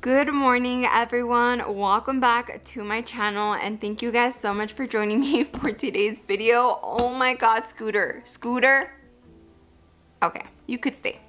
Good morning everyone, welcome back to my channel and thank you guys so much for joining me for today's video. Oh my god, Scooter, okay, you could stay.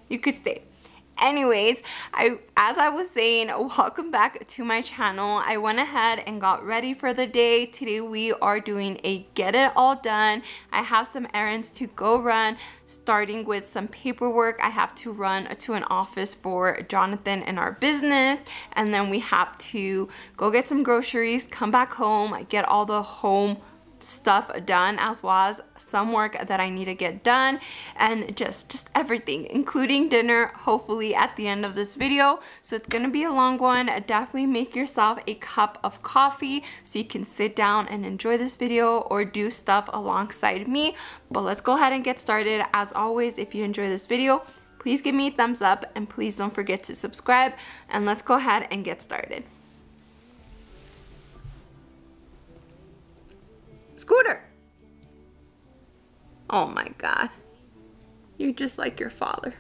Anyways, as I was saying, welcome back to my channel. I went ahead and got ready for the day. Today we are doing a get it all done. I have some errands to go run, starting with some paperwork. I have to run to an office for Jonathan and our business, and then we have to go get some groceries, come back home, get all the home stuff done, as well as some work that I need to get done, and just everything, including dinner, hopefully at the end of this video. So it's gonna be a long one. Definitely make yourself a cup of coffee so you can sit down and enjoy this video or do stuff alongside me. But let's go ahead and get started. As always, if you enjoy this video, please give me a thumbs up and please don't forget to subscribe, and let's go ahead and get started. Scooter! Oh my god. You're just like your father.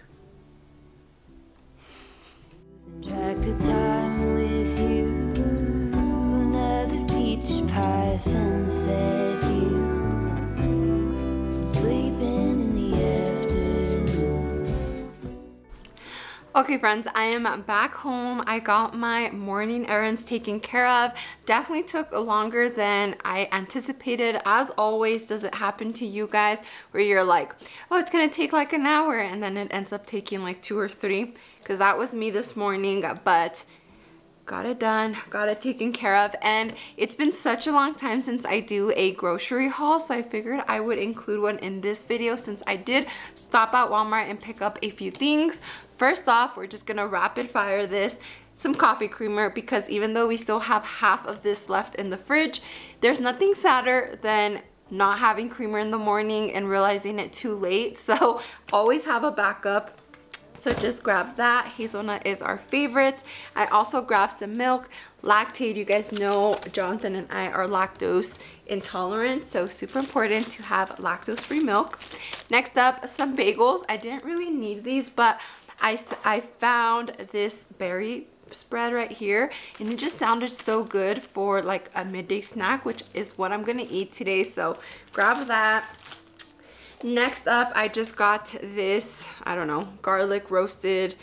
Losing track of time with you. Another peach pie sunset view. Sleeping in the afternoon. Okay friends, I am back home. I got my morning errands taken care of. Definitely took longer than I anticipated. As always, does it happen to you guys where you're like, oh, it's gonna take like an hour, and then it ends up taking like 2 or 3? Because that was me this morning, but got it done, got it taken care of. And it's been such a long time since I do a grocery haul, so I figured I would include one in this video since I did stop at Walmart and pick up a few things. First off, we're just gonna rapid fire this. Some coffee creamer, because even though we still have half of this left in the fridge, there's nothing sadder than not having creamer in the morning and realizing it too late. So always have a backup. So just grab that. Hazelnut is our favorite. I also grabbed some milk. Lactaid, you guys know Jonathan and I are lactose intolerant, so super important to have lactose-free milk. Next up, some bagels. I didn't really need these, but I found this berry spread right here and it just sounded so good for like a midday snack, which is what I'm gonna eat today, so grab that. Next up, I just got this, I don't know, garlic roasted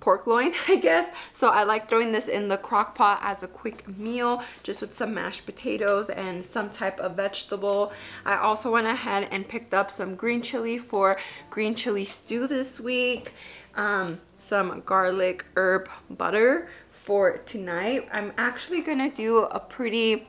pork loin, I guess. So I like throwing this in the crock pot as a quick meal, just with some mashed potatoes and some type of vegetable. I also went ahead and picked up some green chili for green chili stew this week. Some garlic herb butter for tonight. I'm actually gonna do a pretty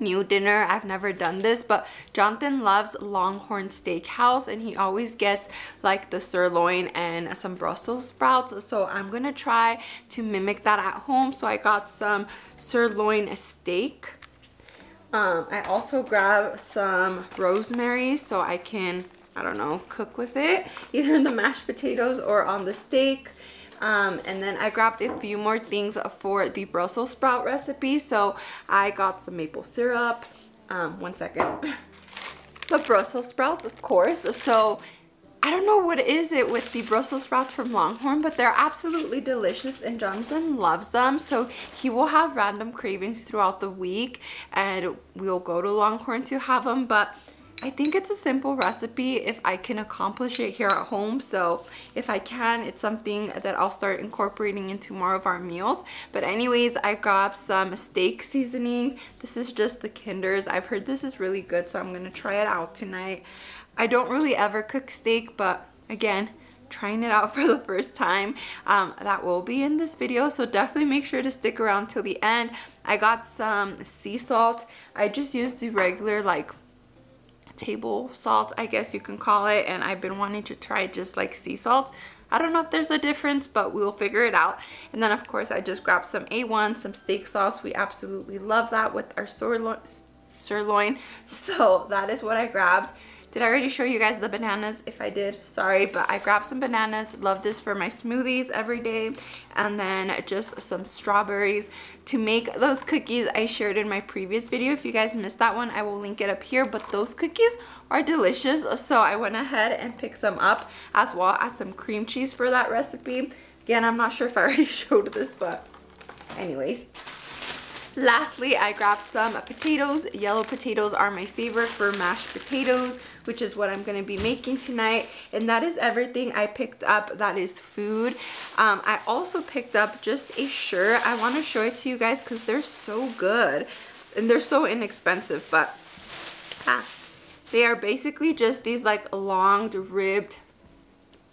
new dinner. I've never done this, but Jonathan loves Longhorn Steakhouse and he always gets like the sirloin and some Brussels sprouts, so I'm gonna try to mimic that at home. So I got some sirloin steak. I also grabbed some rosemary so I can, I don't know, cook with it either in the mashed potatoes or on the steak. And then I grabbed a few more things for the Brussels sprout recipe. So I got some maple syrup, one second, the Brussels sprouts, of course. So I don't know what is it with the Brussels sprouts from Longhorn, but they're absolutely delicious and Jonathan loves them. So he will have random cravings throughout the week and we'll go to Longhorn to have them, but I think it's a simple recipe if I can accomplish it here at home. So if I can, it's something that I'll start incorporating into more of our meals. But anyways, I grabbed some steak seasoning. This is just the Kinders. I've heard this is really good, so I'm gonna try it out tonight. I don't really ever cook steak, but again, trying it out for the first time. That will be in this video, so definitely make sure to stick around till the end. I got some sea salt. I just used the regular like table salt, I guess you can call it, and I've been wanting to try just like sea salt. I don't know if there's a difference, but we'll figure it out. And then of course I just grabbed some A1, some steak sauce. We absolutely love that with our sirloin. So that is what I grabbed. Did I already show you guys the bananas? If I did, sorry, but I grabbed some bananas. Love this for my smoothies every day. And then just some strawberries to make those cookies I shared in my previous video. If you guys missed that one, I will link it up here, but those cookies are delicious. So I went ahead and picked some up, as well as some cream cheese for that recipe. Again, I'm not sure if I already showed this, but anyways. Lastly, I grabbed some potatoes. Yellow potatoes are my favorite for mashed potatoes, which is what I'm going to be making tonight. And that is everything I picked up that is food. I also picked up just a shirt. I want to show it to you guys because they're so good and they're so inexpensive, but they are basically just these like long ribbed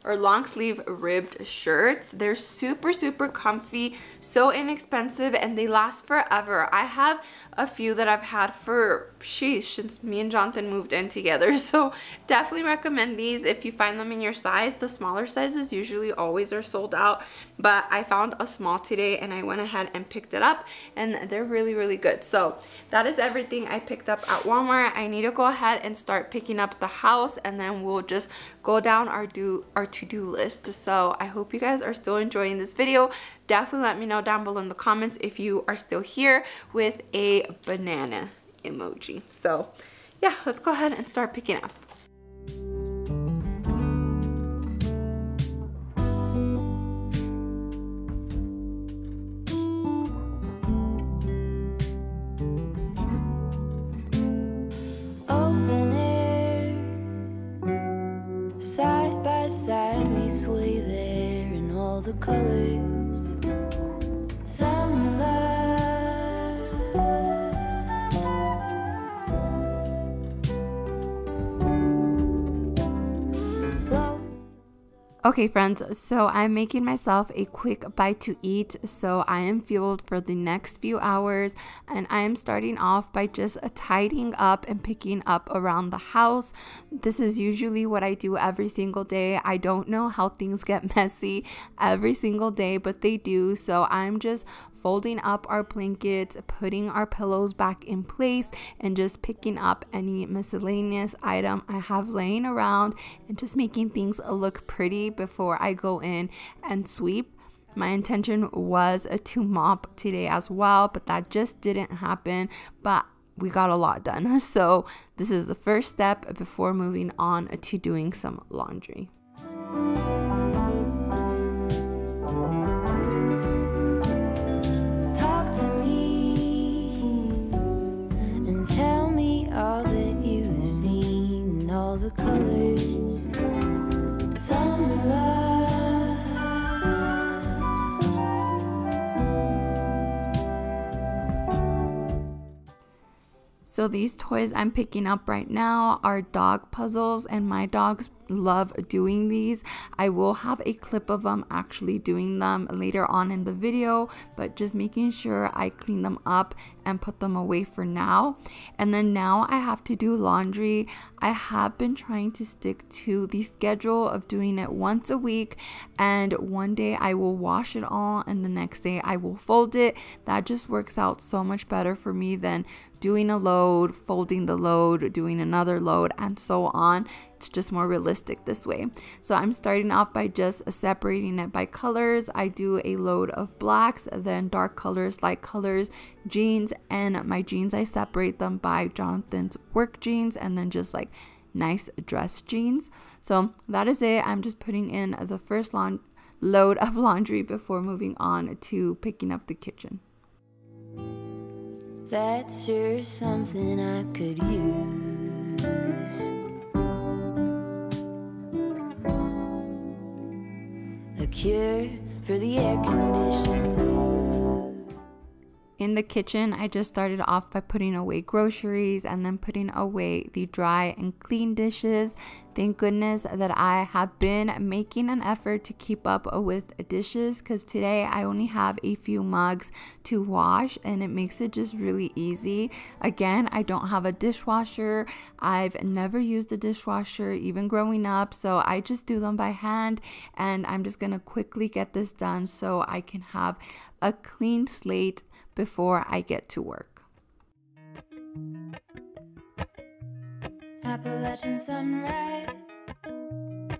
or long sleeve ribbed shirts. They're super, super comfy, so inexpensive, and they last forever. I have a few that I've had for, sheesh, since me and Jonathan moved in together. So definitely recommend these if you find them in your size. The smaller sizes usually always are sold out, but I found a small today and I went ahead and picked it up, and they're really, really good. So that is everything I picked up at Walmart. I need to go ahead and start picking up the house, and then we'll just go down our to-do list. So I hope you guys are still enjoying this video. Definitely let me know down below in the comments if you are still here with a banana emoji. So yeah, let's go ahead and start picking up. Okay friends, so I'm making myself a quick bite to eat, so I am fueled for the next few hours, and I am starting off by just tidying up and picking up around the house. This is usually what I do every single day. I don't know how things get messy every single day, but they do, so I'm just folding up our blankets, putting our pillows back in place, and just picking up any miscellaneous item I have laying around and just making things look pretty before I go in and sweep. My intention was to mop today as well, but that just didn't happen, but we got a lot done. So this is the first step before moving on to doing some laundry. Talk to me and tell me all that you've seen, all the colors. Summer love. So these toys I'm picking up right now are dog puzzles, and my dogs love doing these. I will have a clip of them actually doing them later on in the video, but just making sure I clean them up and put them away for now. And then now I have to do laundry. I have been trying to stick to the schedule of doing it once a week, and one day I will wash it all and the next day I will fold it. That just works out so much better for me than doing a load, folding the load, doing another load, and so on. It's just more realistic this way. So I'm starting off by just separating it by colors. I do a load of blacks, then dark colors, light colors, jeans, and my jeans I separate them by Jonathan's work jeans and then just like nice dress jeans. So that is it. I'm just putting in the first load of laundry before moving on to picking up the kitchen. That's sure something I could use. A cure for the air conditioned blues. In the kitchen, I just started off by putting away groceries and then putting away the dry and clean dishes. Thank goodness that I have been making an effort to keep up with dishes, because today I only have a few mugs to wash and it makes it just really easy. Again, I don't have a dishwasher. I've never used a dishwasher even growing up, so I just do them by hand, and I'm just gonna quickly get this done so I can have a clean slate before I get to work. Appalachian sunrise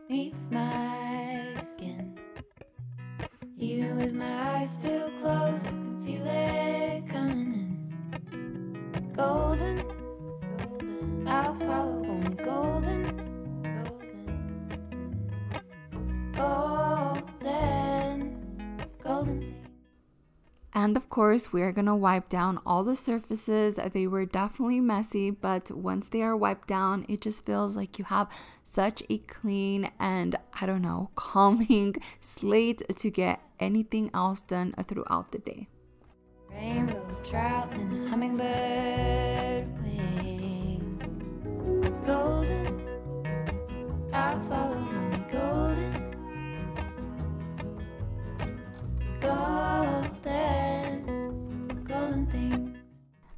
meets my skin. Even with my eyes still closed, I can feel it coming in. Golden, golden, I'll follow only golden, golden, golden, golden. And of course, we are going to wipe down all the surfaces. They were definitely messy, but once they are wiped down, it just feels like you have such a clean and, I don't know, calming slate to get anything else done throughout the day. Rainbow trout and hummingbird wing. Golden, I'll follow you. Golden, golden.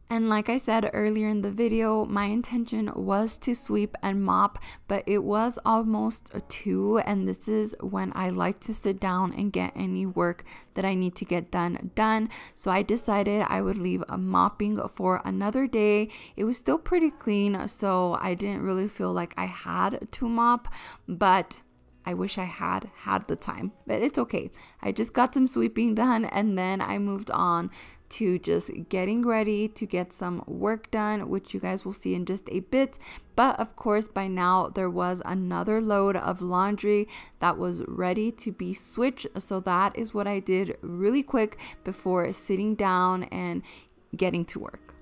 And like I said earlier in the video, my intention was to sweep and mop, but it was almost 2, and this is when I like to sit down and get any work that I need to get done. So I decided I would leave a mopping for another day. It was still pretty clean, so I didn't really feel like I had to mop, but I wish I had the time, but it's okay. I just got some sweeping done and then I moved on to just getting ready to get some work done, which you guys will see in just a bit. But of course, by now there was another load of laundry that was ready to be switched. So that is what I did really quick before sitting down and getting to work.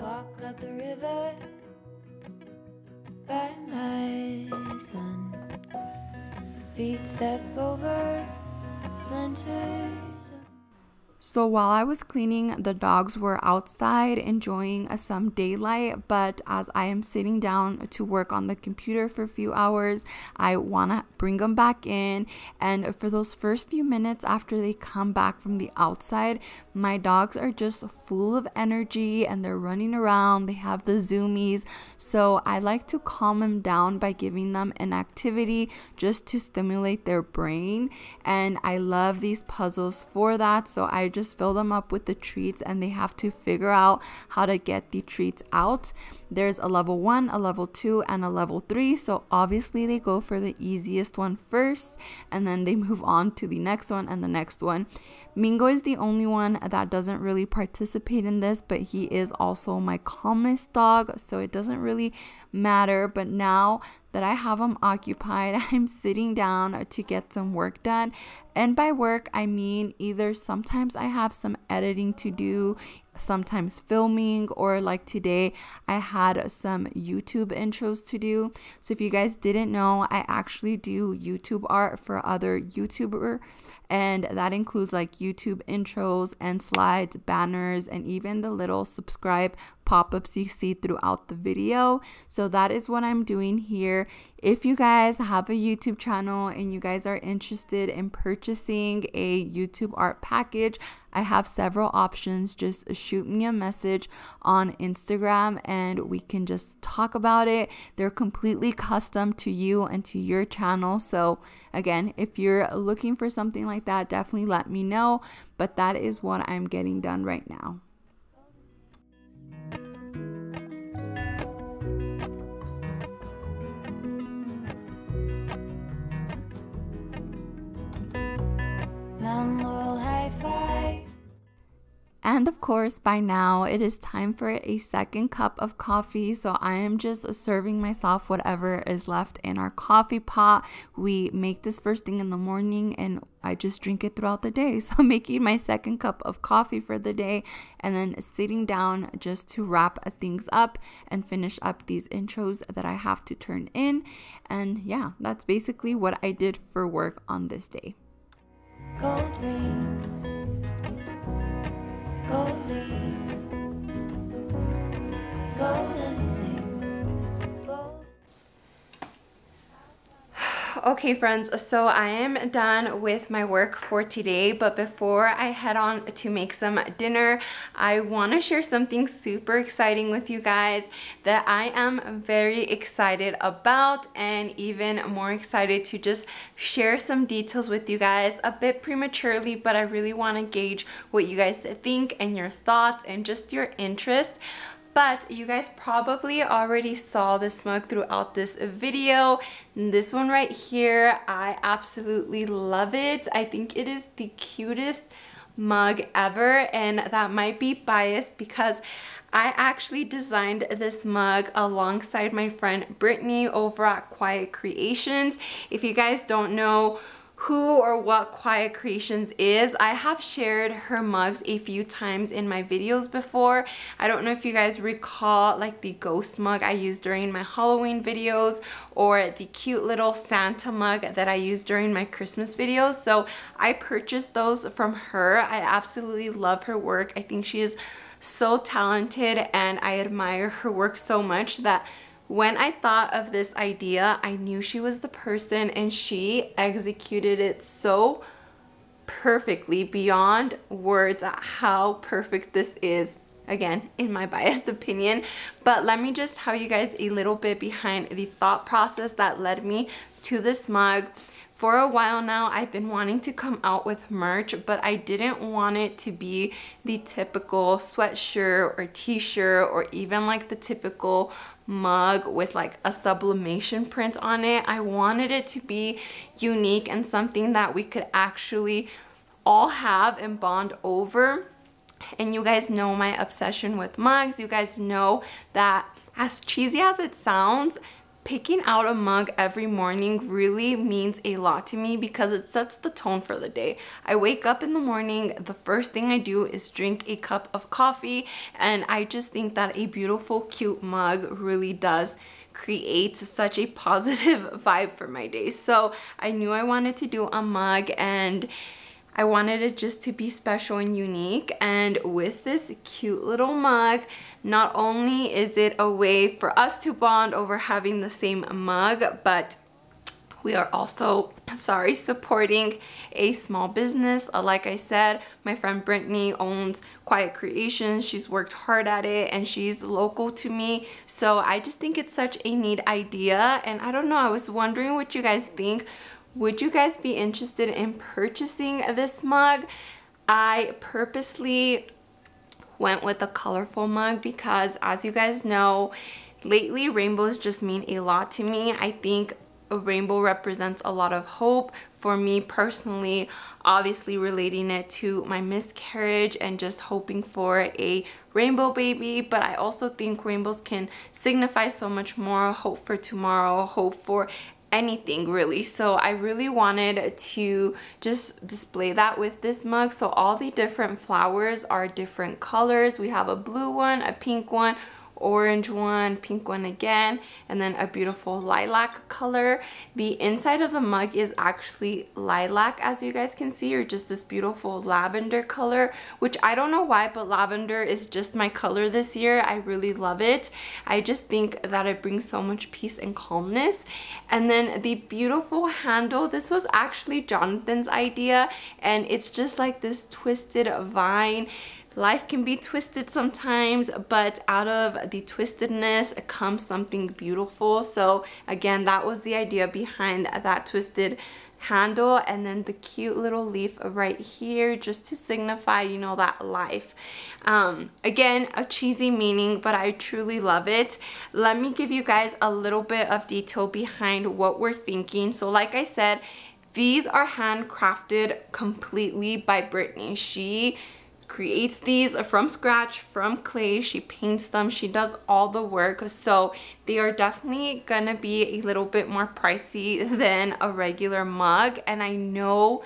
Walk up the river by my son, feet step over splinters. So while I was cleaning, the dogs were outside enjoying some daylight, but as I am sitting down to work on the computer for a few hours, I want to bring them back in. And for those first few minutes after they come back from the outside, my dogs are just full of energy and they're running around. They have the zoomies. So I like to calm them down by giving them an activity just to stimulate their brain. And I love these puzzles for that. So I just fill them up with the treats and they have to figure out how to get the treats out. There's a level 1, a level 2, and a level 3. So obviously they go for the easiest one first and then they move on to the next one and the next one. Mingo is the only one that doesn't really participate in this, but he is also my calmest dog, so it doesn't really matter. But now that I have them occupied, I'm sitting down to get some work done. And by work, I mean either sometimes I have some editing to do, sometimes filming, or like today I had some YouTube intros to do. So if you guys didn't know, I actually do YouTube art for other YouTubers, and that includes like YouTube intros and slides, banners, and even the little subscribe pop-ups you see throughout the video. So that is what I'm doing here. If you guys have a YouTube channel and you guys are interested in purchasing a YouTube art package, I have several options. Just shoot me a message on Instagram and we can just talk about it. They're completely custom to you and to your channel. So again, if you're looking for something like that, definitely let me know. But that is what I'm getting done right now. And of course, by now it is time for a second cup of coffee. So I am just serving myself whatever is left in our coffee pot. We make this first thing in the morning and I just drink it throughout the day. So I'm making my second cup of coffee for the day and then sitting down just to wrap things up and finish up these intros that I have to turn in. And yeah, that's basically what I did for work on this day. Cold rings. Gold leaves, gold anything, gold. Okay friends, so I am done with my work for today, but before I head on to make some dinner, I want to share something super exciting with you guys that I am very excited about, and even more excited to just share some details with you guys a bit prematurely, but I really want to gauge what you guys think and your thoughts and just your interest. But you guys probably already saw this mug throughout this video. This one right here, I absolutely love it. I think it is the cutest mug ever, and that might be biased because I actually designed this mug alongside my friend Brittany over at Quiet Creations. If you guys don't know who or what Quiet Creations is, I have shared her mugs a few times in my videos before. I don't know if you guys recall like the ghost mug I used during my Halloween videos or the cute little Santa mug that I used during my Christmas videos. So I purchased those from her. I absolutely love her work. I think she is so talented and I admire her work so much that when I thought of this idea, I knew she was the person, and she executed it so perfectly beyond words at how perfect this is. Again, in my biased opinion, but let me just tell you guys a little bit behind the thought process that led me to this mug. For a while now, I've been wanting to come out with merch, but I didn't want it to be the typical sweatshirt or t-shirt or even like the typical mug with like a sublimation print on it. I wanted it to be unique and something that we could actually all have and bond over. And you guys know my obsession with mugs. You guys know that as cheesy as it sounds, picking out a mug every morning really means a lot to me because it sets the tone for the day. I wake up in the morning, the first thing I do is drink a cup of coffee, and I just think that a beautiful, cute mug really does create such a positive vibe for my day. So I knew I wanted to do a mug and I wanted it just to be special and unique, and with this cute little mug, not only is it a way for us to bond over having the same mug, but we are also, supporting a small business. Like I said, my friend Brittany owns Quiet Creations. She's worked hard at it and she's local to me. So I just think it's such a neat idea, and I don't know, I was wondering what you guys think. Would you guys be interested in purchasing this mug? I purposely went with a colorful mug because, as you guys know, lately rainbows just mean a lot to me. I think a rainbow represents a lot of hope for me personally, obviously relating it to my miscarriage and just hoping for a rainbow baby. But I also think rainbows can signify so much more: hope for tomorrow, hope for anything really. So I really wanted to just display that with this mug. So all the different flowers are different colors. We have a blue one, a pink one, orange one, pink one again, and then a beautiful lilac color. The inside of the mug is actually lilac, as you guys can see, or just this beautiful lavender color, which I don't know why, but lavender is just my color this year. I really love it. I just think that it brings so much peace and calmness. And then the beautiful handle, this was actually Jonathan's idea, and it's just like this twisted vine. Life can be twisted sometimes, but out of the twistedness comes something beautiful. So again, that was the idea behind that twisted handle, and then the cute little leaf right here just to signify, you know, that life. Again, a cheesy meaning, but I truly love it. Let me give you guys a little bit of detail behind what we're thinking. So like I said, these are handcrafted completely by Brittany. She creates these from scratch, from clay. She paints them, she does all the work, so they are definitely gonna be a little bit more pricey than a regular mug. And I know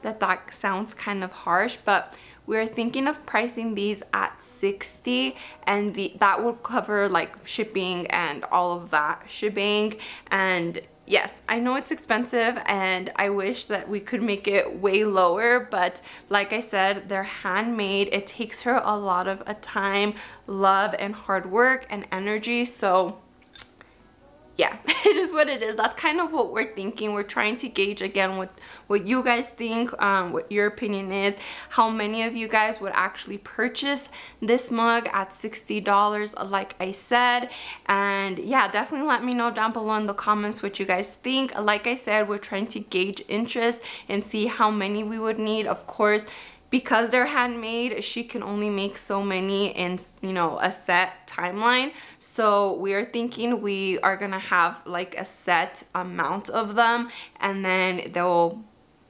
that that sounds kind of harsh, but we're thinking of pricing these at $60, and that will cover like shipping and all of that shebang. And yes, I know it's expensive and I wish that we could make it way lower, but like I said, they're handmade. It takes her a lot of time, love, and hard work and energy. So yeah, it is what it is. That's kind of what we're thinking. We're trying to gauge again what you guys think, what your opinion is, how many of you guys would actually purchase this mug at $60, like I said. And yeah, definitely let me know down below in the comments what you guys think. Like I said, we're trying to gauge interest and see how many we would need. Of course, because they're handmade, she can only make so many in, you know, a set timeline. So we are thinking we are gonna have like a set amount of them, and then they'll,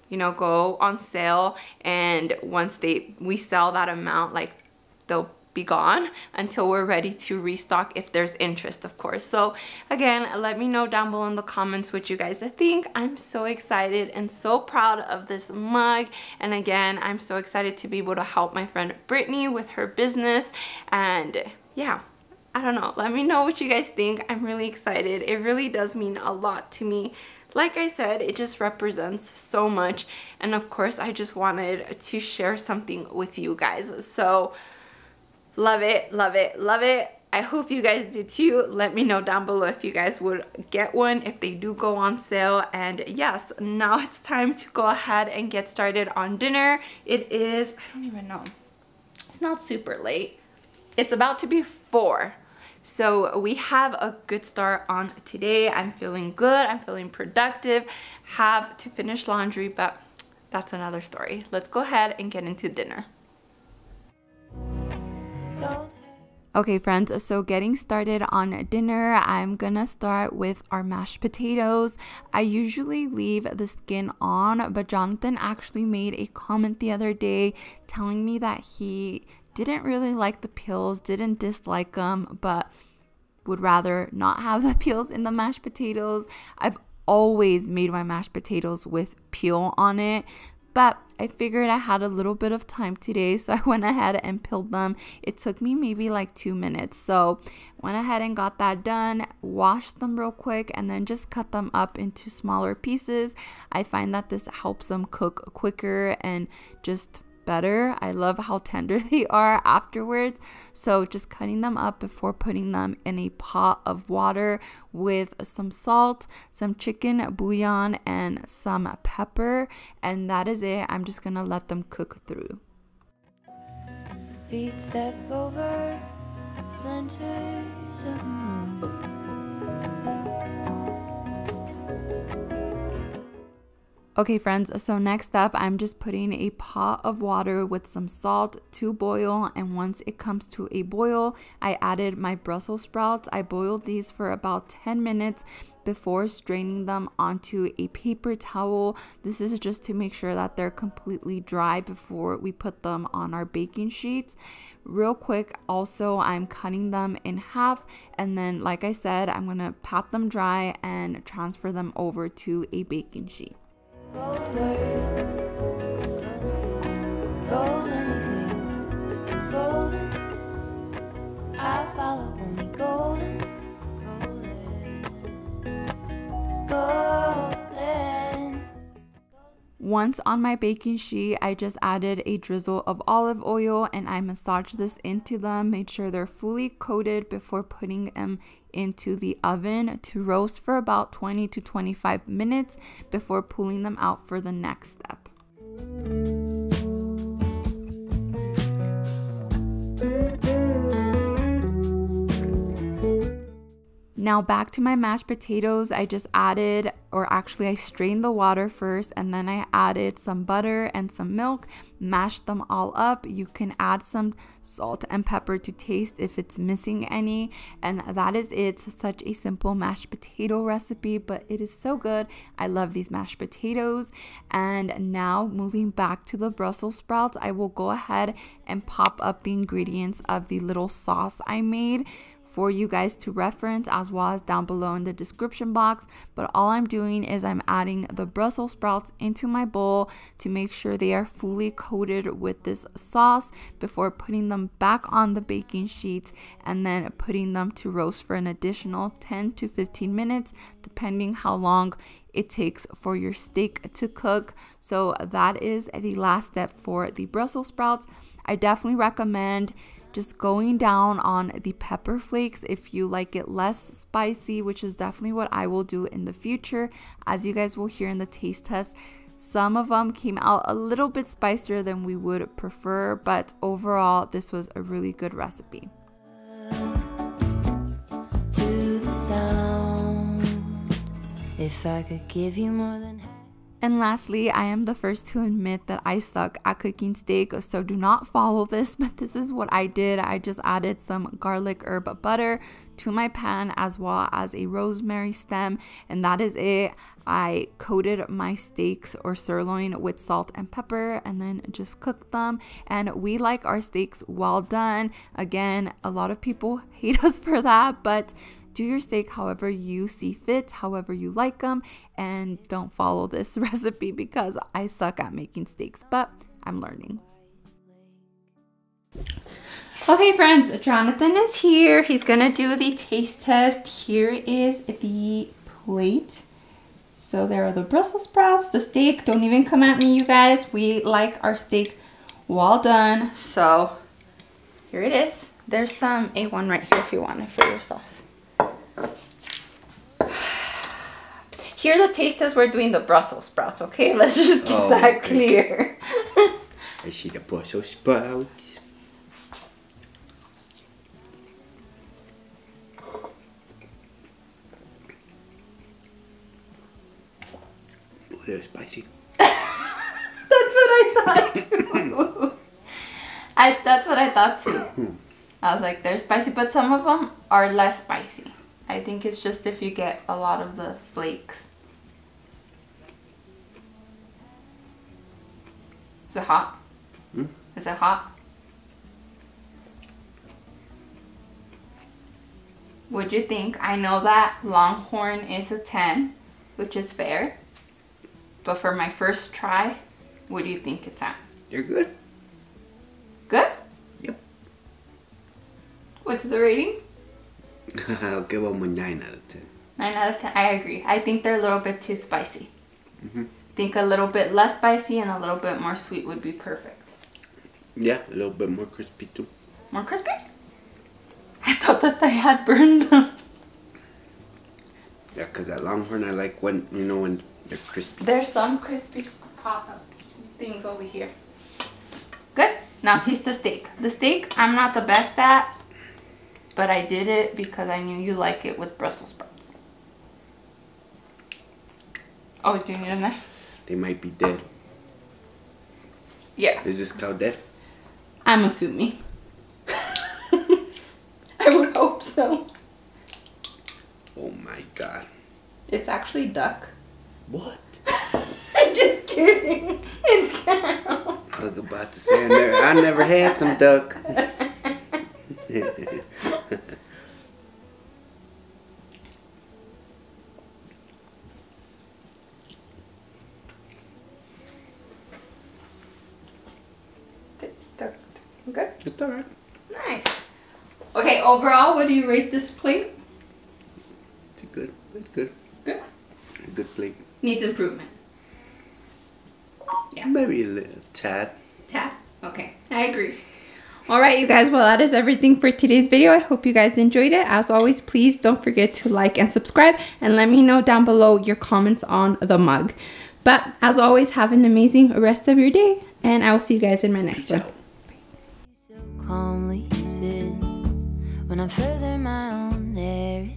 you know, go on sale, and once we sell that amount, like they'll be gone until we're ready to restock if there's interest, of course. So again, let me know down below in the comments what you guys think. I'm so excited and so proud of this mug, and again, I'm so excited to be able to help my friend Brittany with her business. And yeah, I don't know, let me know what you guys think. I'm really excited. It really does mean a lot to me. Like I said, it just represents so much, and of course I just wanted to share something with you guys. So love it, love it, love it. I hope you guys did too. Let me know down below if you guys would get one if they do go on sale. And yes, now it's time to go ahead and get started on dinner. It is, I don't even know, it's not super late. It's about to be 4. So we have a good start on today. I'm feeling good, I'm feeling productive. Have to finish laundry, but that's another story. Let's go ahead and get into dinner. Okay friends, so getting started on dinner, I'm gonna start with our mashed potatoes. I usually leave the skin on, but Jonathan actually made a comment the other day telling me that he didn't really like the peels, didn't dislike them, but would rather not have the peels in the mashed potatoes. I've always made my mashed potatoes with peel on it, but I figured I had a little bit of time today, so I went ahead and peeled them. It took me maybe like 2 minutes, so went ahead and got that done, washed them real quick, and then just cut them up into smaller pieces. I find that this helps them cook quicker and just better. I love how tender they are afterwards. So just cutting them up before putting them in a pot of water with some salt, some chicken bouillon, and some pepper, and that is it. I'm just gonna let them cook through. Feet step over splinters of the moon. Okay friends, so next up, I'm just putting a pot of water with some salt to boil, and once it comes to a boil, I added my Brussels sprouts. I boiled these for about 10 minutes before straining them onto a paper towel. This is just to make sure that they're completely dry before we put them on our baking sheets. Real quick, also, I'm cutting them in half, and then like I said, I'm gonna pat them dry and transfer them over to a baking sheet. Gold words, gold anything, golden, I follow only golden, golden, golden. Once on my baking sheet, I just added a drizzle of olive oil, and I massaged this into them, made sure they're fully coated before putting them into the oven to roast for about 20 to 25 minutes before pulling them out for the next step. Now back to my mashed potatoes, I just added, or actually I strained the water first and then I added some butter and some milk, mashed them all up. You can add some salt and pepper to taste if it's missing any. And that is it. Such a simple mashed potato recipe, but it is so good. I love these mashed potatoes. And now moving back to the Brussels sprouts, I will go ahead and pop up the ingredients of the little sauce I made for you guys to reference, as well as down below in the description box. But all I'm doing is I'm adding the Brussels sprouts into my bowl to make sure they are fully coated with this sauce before putting them back on the baking sheet and then putting them to roast for an additional 10 to 15 minutes, depending how long it takes for your steak to cook. So that is the last step for the Brussels sprouts. I definitely recommend just going down on the pepper flakes if you like it less spicy, which is definitely what I will do in the future. As you guys will hear in the taste test, some of them came out a little bit spicier than we would prefer, but overall this was a really good recipe. To the sound, if I could give you more than half. And lastly, I am the first to admit that I suck at cooking steak, so do not follow this, but this is what I did. I just added some garlic herb butter to my pan, as well as a rosemary stem, and that is it. I coated my steaks or sirloin with salt and pepper and then just cooked them, and we like our steaks well done. Again, a lot of people hate us for that, but do your steak however you see fit, however you like them, and don't follow this recipe because I suck at making steaks, but I'm learning. Okay friends, Jonathan is here. He's gonna do the taste test. Here is the plate. So there are the Brussels sprouts, the steak. Don't even come at me, you guys. We like our steak well done. So here it is. There's some A1 right here if you want it for yourself. Here the taste test, we're doing the Brussels sprouts, okay? Let's just get that clear. I see the Brussels sprouts. Oh, they're spicy. That's what I thought. That's what I thought too. I was like, they're spicy, but some of them are less spicy. I think it's just if you get a lot of the flakes. Is it hot? Mm? Is it hot? What'd you think? I know that Longhorn is a 10, which is fair. But for my first try, what do you think it's at? You're good. Good? Yep. What's the rating? I'll give them a 9 out of 10. 9 out of 10, I agree. I think they're a little bit too spicy. Mm-hmm. I think a little bit less spicy and a little bit more sweet would be perfect. Yeah, a little bit more crispy too. More crispy? I thought that they had burned them. Yeah, because at Longhorn I like when, you know, when they're crispy. There's some crispy things over here. Good. Now taste the steak. The steak I'm not the best at, but I did it because I knew you like it with Brussels sprouts. Oh, do you need a knife? They might be dead. Yeah. Is this cow dead? I'm assuming. I would hope so. Oh my god. It's actually duck. What? I'm just kidding. It's cow. I was about to say, I never had some duck. Okay. It's all right. Nice. Okay, overall, what do you rate this plate? It's good. It's good. Good? A good plate. Needs improvement. Yeah. Maybe a little tad. Tad? Okay. I agree. Alright you guys, well that is everything for today's video. I hope you guys enjoyed it. As always, please don't forget to like and subscribe, and let me know down below your comments on the mug. But as always, have an amazing rest of your day, and I will see you guys in my next one. So calmly sit when I'm further my own there.